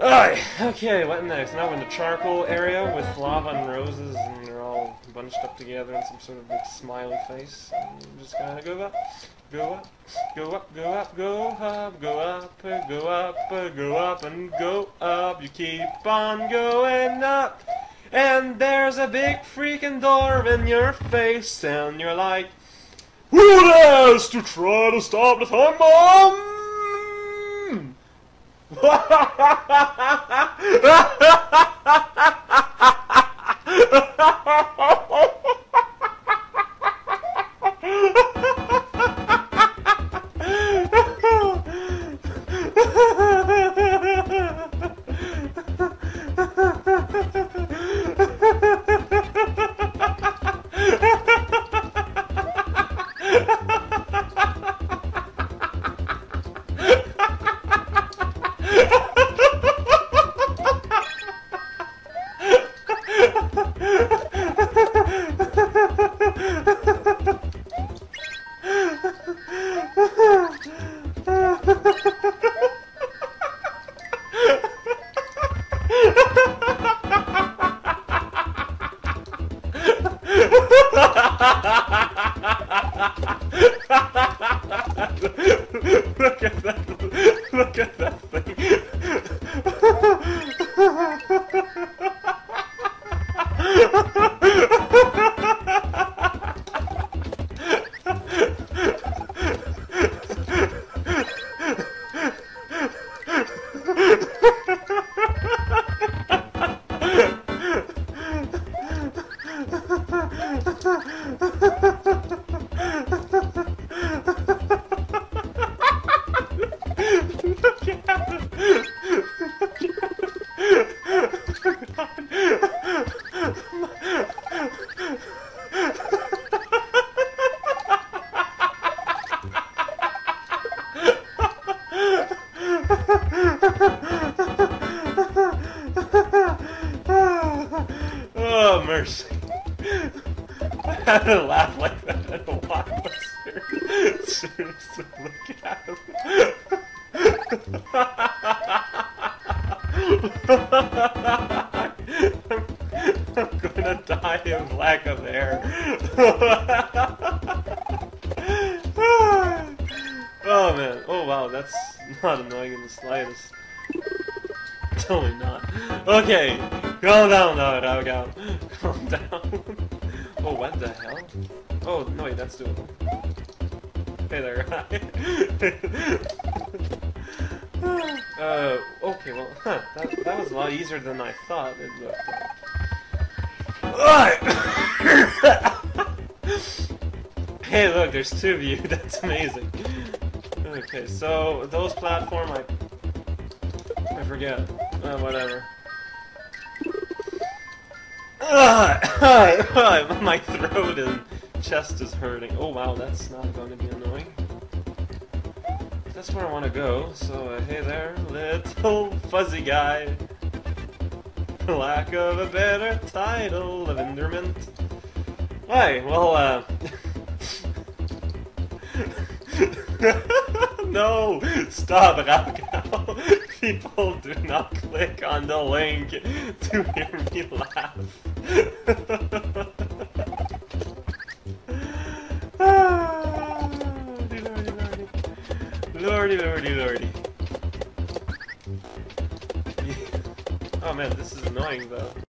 Alright, okay, what next? Now we're in the charcoal area with lava and roses, and they're all bunched up together in some sort of big smiley face. And you just kinda go up, go up, go up, go up, go up, go up, go up, go up, and go up. You keep on going up, and there's a big freaking door in your face, and you're like, who dares to try to stop the time bomb? Look at that! Look at that thing! Oh, mercy. I haven't laughed like that in a while, but seriously, look at him. I'm gonna die of lack of air. Oh, man. Oh, wow, that's not annoying in the slightest. Totally not. Okay, calm down now, raocow. Calm down. Oh, what the hell? Oh, no, wait, that's doable. Hey there, guy. Okay, well, huh, that was a lot easier than I thought it looked like. Alright! Hey, look, there's two of you. That's amazing. Okay, so those platform, I forget. Whatever. My throat and chest is hurting. Oh wow, that's not going to be annoying. That's where I want to go. So hey there, little fuzzy guy. For lack of a better title, of Endermint. Hi. Well, no, stop, raocow. People do not click on the link to hear me laugh. Lordy, lordy, lordy. Oh man, this is annoying though.